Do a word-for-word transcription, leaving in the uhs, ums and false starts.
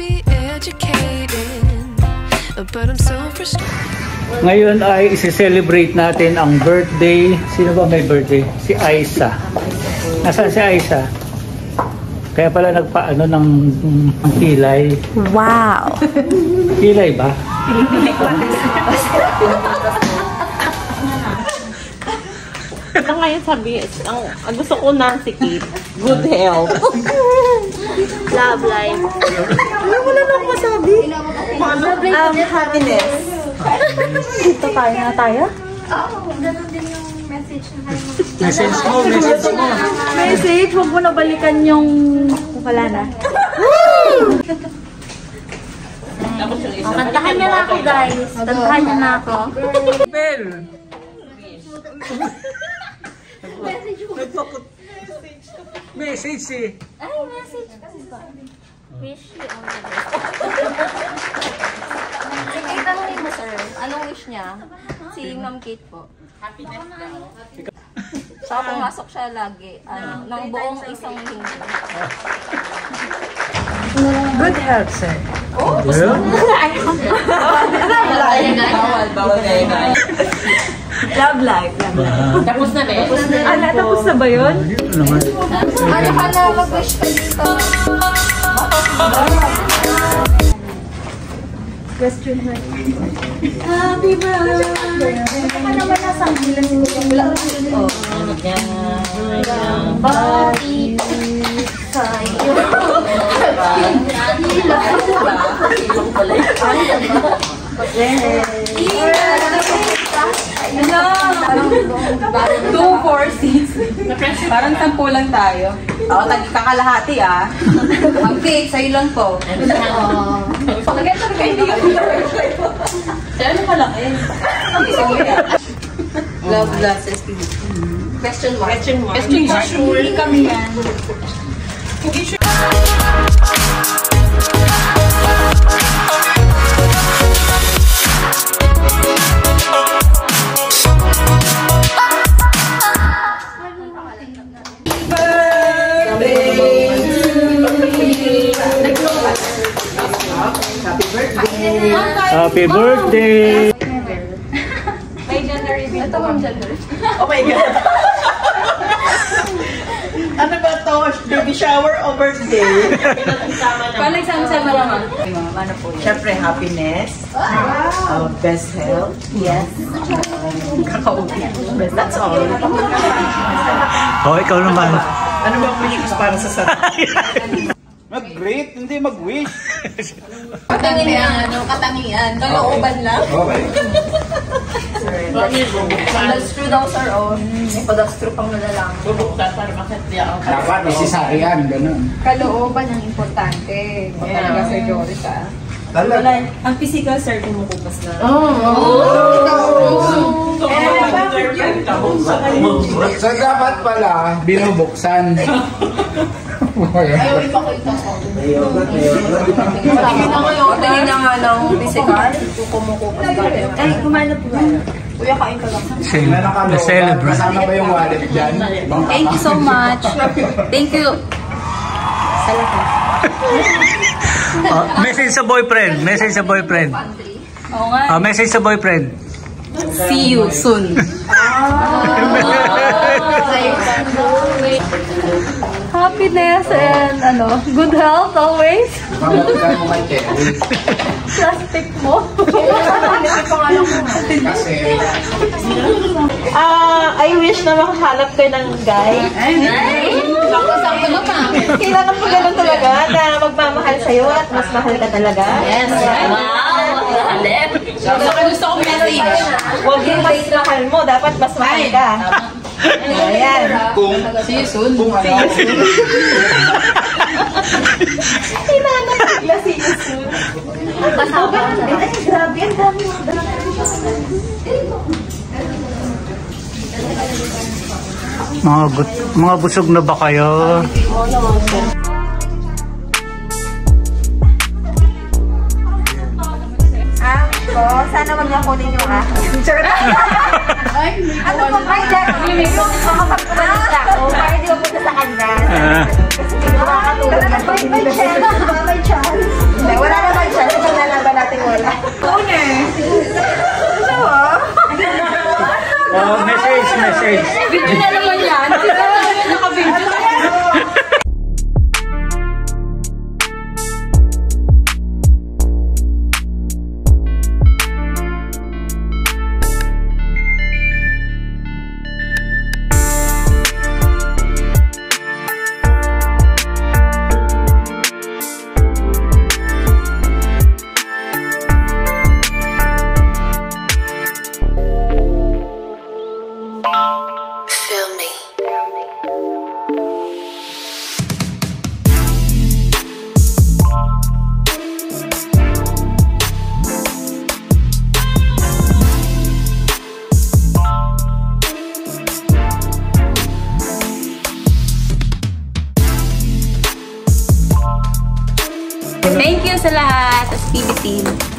be educated, but I'm so frustrated. Ngayon ay isi-celebrate natin ang birthday. Sino ba may birthday? Si Aisa. Nasaan si Aisa? Kaya pala nagpaano ng, ng kilay. Wow! Kilay ba? Ito ngayon sabi, ang, ang gusto ko na si Kate, good health. Love life. Wala na akong masabi. Um, happiness. Dito tayo na tayo? Oo, ganun din yung message na kayo. Message mo, message mo. Message, huwag mo na balikan yung... Wala na. Kantahan niya na ako guys. Kantahan niya na ako. Bell! Message mo. Message eh. Ay, message kasi ba? Wish you all the best. Ay, tanongin mo sir. Anong wish niya? Si Ma'am Kate po. Happiness daw. Saka pumasok siya lagi. Ano, ng buong isang linggo. Good health sir. Oh, gusto mo na. Ayun. Bawal, bawal na. Love life. Tapos na ba? Ala, tapos na ba yun? Ano ka na mag-wish pa dito? Question na yun. Happy birthday! Ito ka naman nasa ang bilang yung bilang. Oh, ano ka? Body sa'yo. Bilang ko ba? Bilang ko pala yun. Hello! two, four, six. Parang sampu lang tayo. Oo, kakalahati ah. Ang cake, sa'yo lang po. Oo. Pagkakit lang kayo, hindi kami na-reflect po. Siya, ano ka lang eh? Love glasses. Question mark. Question mark. Question mark. Hindi kami yan. Hindi sure. Happy birthday! May gender reveal. Ito ang gender. Oh my God! Ano ba ito? Baby shower o birthday? Palagsama-sama naman. Siyempre, happiness. Wow! Best health. Yes. Kakaupin. That's all. Oh, ikaw naman. Ano ba ang wish para sa sarili? Mag-great, hindi mag-wish. Katangian, ano? Katangian. Kalooban lang. Okay. Nag-screw daw sa roon. May pag-screw pang nalalang. Bubuktan para makasya ang kalooban. Dapat, isisarian, gano'n. Kalooban ang importante. Talaga sa Joris, ah. Talaga. Ang physical, sir, kumukupas na. Oo. Oo. Eh, bakit yun? So, dapat pala, binubuksan. Ayaw, ipakita ko. Ayaw, ayaw. Tingin na nga ng bisikar. Kumukupas ba? Ay, kumalap po ba? Kuya, kain ka lang. Celebrate. Masama ba yung wallet dyan? Thank you so much. Thank you. Salamat. Message sa boyfriend. Message sa boyfriend. Message sa boyfriend. See you soon. Happiness and ano, good health always. Plastic mo. Ah, I wish na makahanap kayo ng guy. Sakto-sakto naman. Kailangan po ganun talaga na magmamahal sa'yo at mas mahal ka talaga. Yes. Alep. Gusto ko message. Huwag yung mas mahal mo. Dapat mas mahal ka. Ayan. See you soon. See you soon. Hinanap nila see you soon. Masama ka na. Ay, grabe. Ang dami. Mga busog na ba kayo? Oo naman. Sana wag niya kunin yung ah. Ay, ano po ba dyan? Makapagpumalis na ako. Para di ba punta sa kanila? Kasi hindi ko makakatulog. May chance. May chance. lahat. As P B Team,